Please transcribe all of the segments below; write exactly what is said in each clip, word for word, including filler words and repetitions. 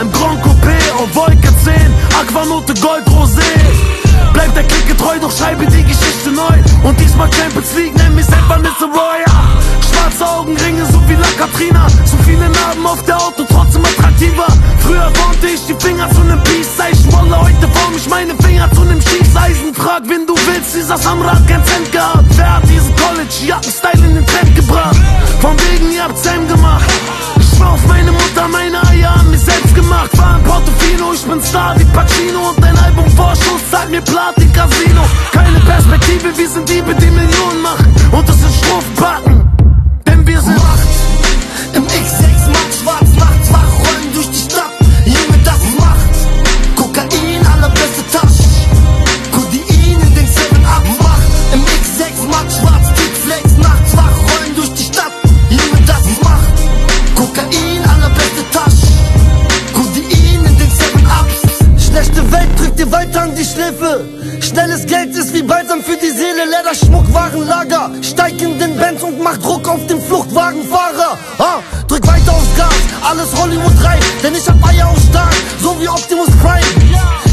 im Grand Coupé auf Wolke zehn, Aquanote Goldrosé. Bleib der Clique treu, doch schreibe die Geschichte neu. Und diesmal Champions League, nenn mich Sam van Nistelrooy. Schwarze Augenringe, so wie La Catrina. So viele Narben auf der Haut und trotzdem attraktiver. Früher formte ich die Finger zu nem Peace-Zeichen. Wolle, heute form ich meine Finger zu nem Schießeisen. Frag, wen du willst, dieser Samra hat keinen Cent gehabt. Wer hat diesen College, ihr habt 'n Style in den Trend gebracht. Von wegen, ihr habt Sam gemacht. Ich war auf meine Mutter, meine Eier haben mich selbst gemacht. War in Portofino, ich bin Star wie Pacino. Und dein Album Vorschuss, zeig mir Platin Casino. Keine Perspektive, wir sind Diebe, die Millionen machen. Und das sind Strophen packen. Schnelles Geld ist wie Balsam für die Seele, Leder, Schmuck, Warenlager. Steig in den Benz und mach Druck auf den Fluchtwagenfahrer. Ah, drück weiter aufs Gas, alles Hollywood rein, denn ich hab Eier und Stark, so wie Optimus Prime.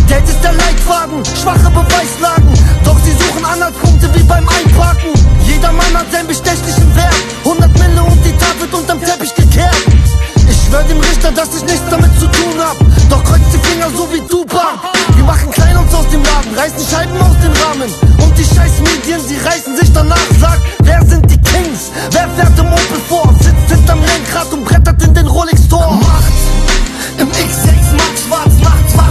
Geld ist der Leitfaden, schwache Beweislagen, doch sie suchen Anhaltspunkte wie beim Einparken. Jeder Mann hat seinen bestechlichen Wert, hundert Mille und die Tat wird unterm Teppich gekehrt. Ich schwör dem Richter, dass ich nichts damit zu tun hab, doch kreuz die Finger so wie Tupac. Wir machen Kleinungs aus dem Laden, reißen Scheiben aus dem Rahmen. Und die scheiß Medien, die reißen sich danach. Sagt, wer sind die Kings? Wer fährt im Opel vor? Sitzt hinterm Lenkrad und brettert in den Rolex-Tor. Macht im X sechs, macht schwarz, macht schwarz.